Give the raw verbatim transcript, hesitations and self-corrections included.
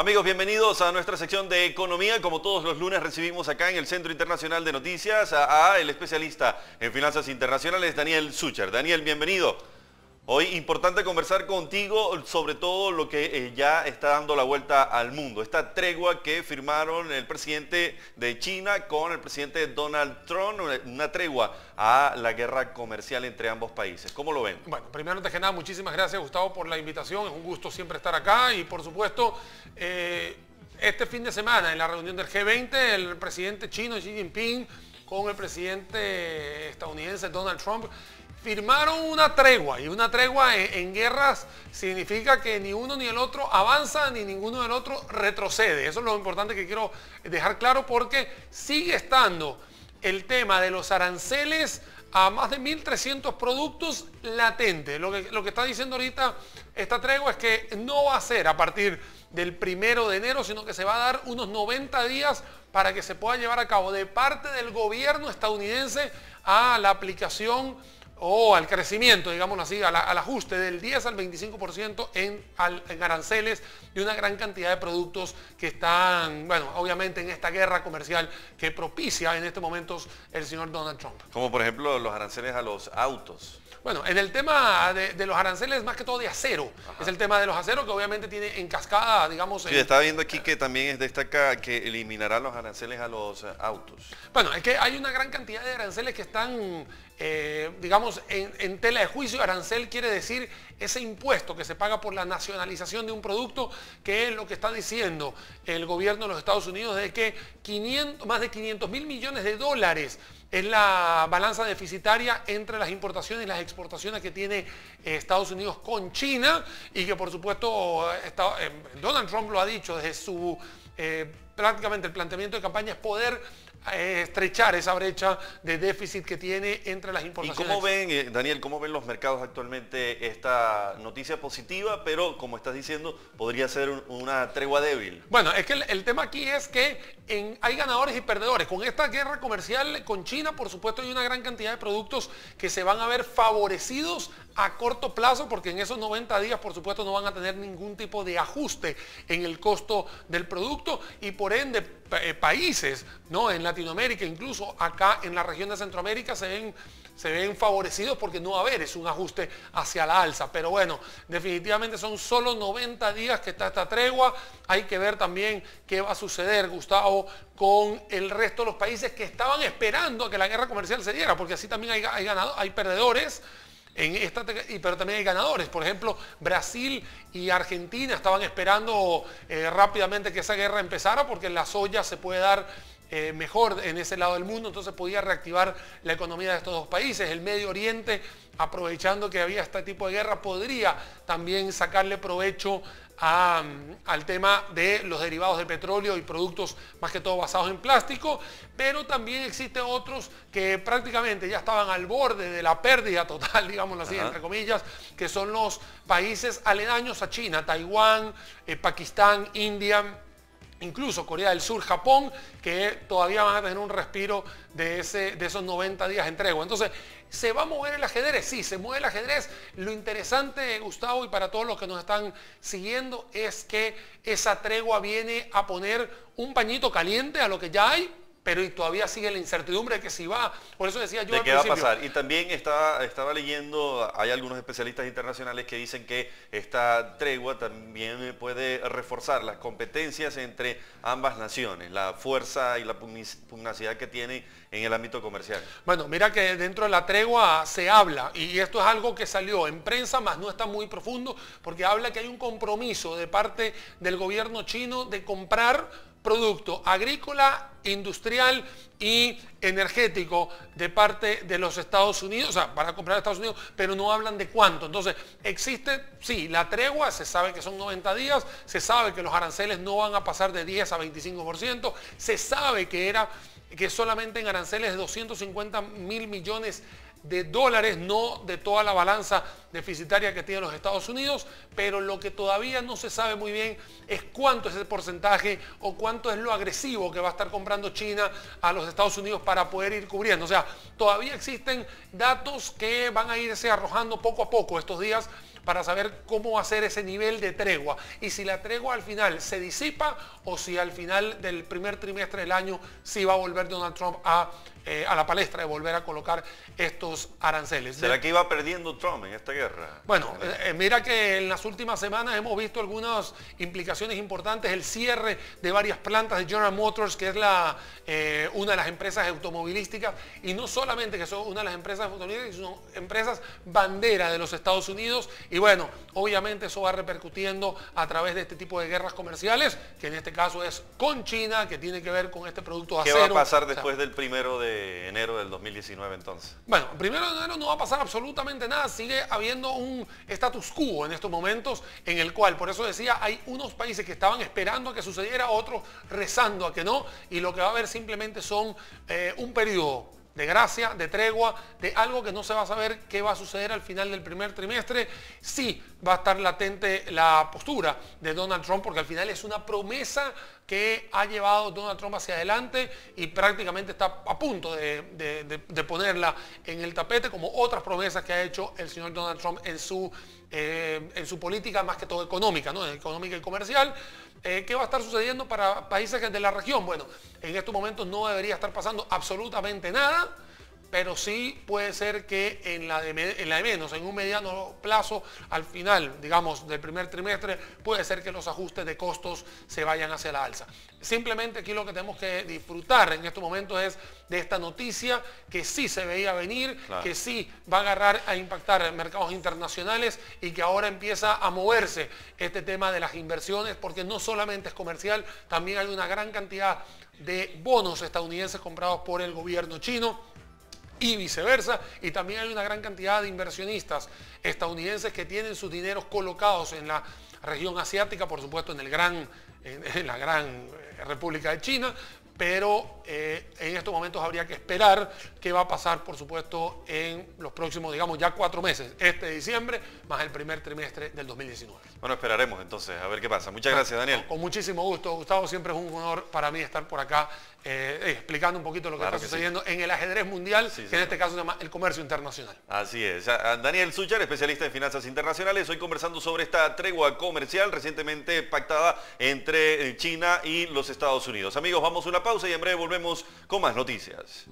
Amigos, bienvenidos a nuestra sección de Economía. Como todos los lunes recibimos acá en el Centro Internacional de Noticias a, a el especialista en finanzas internacionales, Daniel Suchar. Daniel, bienvenido. Hoy importante conversar contigo sobre todo lo que eh, ya está dando la vuelta al mundo. Esta tregua que firmaron el presidente de China con el presidente Donald Trump, una tregua a la guerra comercial entre ambos países. ¿Cómo lo ven? Bueno, primero, antes que nada, muchísimas gracias, Gustavo, por la invitación. Es un gusto siempre estar acá y, por supuesto, eh, este fin de semana en la reunión del G veinte, el presidente chino Xi Jinping con el presidente estadounidense Donald Trump firmaron una tregua, y una tregua en, en guerras significa que ni uno ni el otro avanza, ni ninguno del otro retrocede. Eso es lo importante que quiero dejar claro, porque sigue estando el tema de los aranceles a más de mil trescientos productos latente. Lo que, lo que está diciendo ahorita esta tregua es que no va a ser a partir del primero de enero, sino que se va a dar unos noventa días para que se pueda llevar a cabo de parte del gobierno estadounidense a la aplicación o al crecimiento, digámoslo así, al, al ajuste del diez al veinticinco por ciento en, al, en aranceles de una gran cantidad de productos que están, bueno, obviamente en esta guerra comercial que propicia en estos momentos el señor Donald Trump. Como por ejemplo los aranceles a los autos. Bueno, en el tema de, de los aranceles, más que todo de acero. Ajá. Es el tema de los aceros que obviamente tiene en cascada, digamos... Sí, eh, está viendo aquí que también destaca que eliminará los aranceles a los autos. Bueno, es que hay una gran cantidad de aranceles que están, eh, digamos, en, en tela de juicio. Arancel quiere decir ese impuesto que se paga por la nacionalización de un producto, que es lo que está diciendo el gobierno de los Estados Unidos, de que quinientos, más de quinientos mil millones de dólares es la balanza deficitaria entre las importaciones y las exportaciones que tiene Estados Unidos con China, y que por supuesto Donald Trump lo ha dicho desde su eh, prácticamente el planteamiento de campaña es poder eh, estrechar esa brecha de déficit que tiene entre las importaciones. ¿Y cómo ven, eh, Daniel, cómo ven los mercados actualmente esta noticia positiva, pero como estás diciendo, podría ser un, una tregua débil? Bueno, es que el, el tema aquí es que en, hay ganadores y perdedores. Con esta guerra comercial con China, por supuesto, hay una gran cantidad de productos que se van a ver favorecidos a corto plazo, porque en esos noventa días, por supuesto, no van a tener ningún tipo de ajuste en el costo del producto, y por ende eh, países, ¿no?, en Latinoamérica, incluso acá en la región de Centroamérica, se ven, se ven favorecidos porque no va a haber, es un ajuste hacia la alza. Pero bueno, definitivamente son solo noventa días que está esta tregua. Hay que ver también qué va a suceder, Gustavo, con el resto de los países que estaban esperando a que la guerra comercial se diera, porque así también hay, hay, ganado, hay perdedores. En esta, pero también hay ganadores. Por ejemplo, Brasil y Argentina estaban esperando eh, rápidamente que esa guerra empezara, porque la soya se puede dar eh, mejor en ese lado del mundo, entonces podía reactivar la economía de estos dos países. El Medio Oriente, aprovechando que había este tipo de guerra, podría también sacarle provecho a, al tema de los derivados de petróleo y productos más que todo basados en plástico. Pero también existen otros que prácticamente ya estaban al borde de la pérdida total, digámoslo así, Ajá. entre comillas, que son los países aledaños a China: Taiwán, eh, Pakistán, India, incluso Corea del Sur, Japón, que todavía van a tener un respiro de, ese, de esos noventa días en tregua. Entonces, ¿se va a mover el ajedrez? Sí, se mueve el ajedrez. Lo interesante, Gustavo, y para todos los que nos están siguiendo, es que esa tregua viene a poner un pañito caliente a lo que ya hay, pero y todavía sigue la incertidumbre de que si va. Por eso decía yo al principio, ¿de qué va a pasar? Y también estaba, estaba leyendo, hay algunos especialistas internacionales que dicen que esta tregua también puede reforzar las competencias entre ambas naciones, la fuerza y la pugnacidad que tienen en el ámbito comercial. Bueno, mira que dentro de la tregua se habla, y esto es algo que salió en prensa, más no está muy profundo, porque habla que hay un compromiso de parte del gobierno chino de comprar producto agrícola, industrial y energético de parte de los Estados Unidos, o sea, para comprar a Estados Unidos, pero no hablan de cuánto. Entonces, existe, sí, la tregua, se sabe que son noventa días, se sabe que los aranceles no van a pasar de diez a veinticinco por ciento, se sabe que era, que solamente en aranceles de doscientos cincuenta mil millones de dólares, no de toda la balanza deficitaria que tienen los Estados Unidos, pero lo que todavía no se sabe muy bien es cuánto es el porcentaje o cuánto es lo agresivo que va a estar comprando China a los Estados Unidos para poder ir cubriendo. O sea, todavía existen datos que van a irse arrojando poco a poco estos días, para saber cómo hacer ese nivel de tregua y si la tregua al final se disipa o si al final del primer trimestre del año sí va a volver Donald Trump a, eh, a la palestra de volver a colocar estos aranceles. ¿Será que iba perdiendo Trump en esta guerra? Bueno, eh, mira que en las últimas semanas hemos visto algunas implicaciones importantes, el cierre de varias plantas de General Motors, que es la, eh, una de las empresas automovilísticas, y no solamente que son una de las empresas automovilísticas, sino empresas bandera de los Estados Unidos. Y bueno, obviamente eso va repercutiendo a través de este tipo de guerras comerciales, que en este caso es con China, que tiene que ver con este producto de acero. ¿Qué va a pasar después o sea, del primero de enero del dos mil diecinueve entonces? Bueno, primero de enero no va a pasar absolutamente nada, sigue habiendo un status quo en estos momentos, en el cual, por eso decía, hay unos países que estaban esperando a que sucediera, otros rezando a que no, y lo que va a haber simplemente son eh, un periodo de gracia, de tregua, de algo que no se va a saber qué va a suceder al final del primer trimestre. Sí va a estar latente la postura de Donald Trump, porque al final es una promesa que ha llevado Donald Trump hacia adelante y prácticamente está a punto de, de, de, de ponerla en el tapete, como otras promesas que ha hecho el señor Donald Trump en su, eh, en su política, más que todo económica, ¿no? Económica y comercial. Eh, ¿Qué va a estar sucediendo para países de la región? Bueno, en estos momentos no debería estar pasando absolutamente nada, pero sí puede ser que en la, de, en la de menos, en un mediano plazo, al final, digamos, del primer trimestre, puede ser que los ajustes de costos se vayan hacia la alza. Simplemente aquí lo que tenemos que disfrutar en estos momentos es de esta noticia que sí se veía venir, claro, que sí va a agarrar a impactar en mercados internacionales y que ahora empieza a moverse este tema de las inversiones, porque no solamente es comercial, también hay una gran cantidad de bonos estadounidenses comprados por el gobierno chino y viceversa, y también hay una gran cantidad de inversionistas estadounidenses que tienen sus dineros colocados en la región asiática, por supuesto en, el gran, en, en la gran República de China, pero eh, en estos momentos habría que esperar qué va a pasar, por supuesto, en los próximos, digamos, ya cuatro meses, este diciembre, más el primer trimestre del dos mil diecinueve. Bueno, esperaremos entonces a ver qué pasa. Muchas gracias, Daniel. Con, con muchísimo gusto, Gustavo. Siempre es un honor para mí estar por acá eh, explicando un poquito lo que claro está que sucediendo sí. en el ajedrez mundial, sí, que en este caso se llama el comercio internacional. Así es. Daniel Suchar, especialista en finanzas internacionales, hoy conversando sobre esta tregua comercial recientemente pactada entre China y los Estados Unidos. Amigos, vamos a una pausa. Pausa y en breve volvemos con más noticias.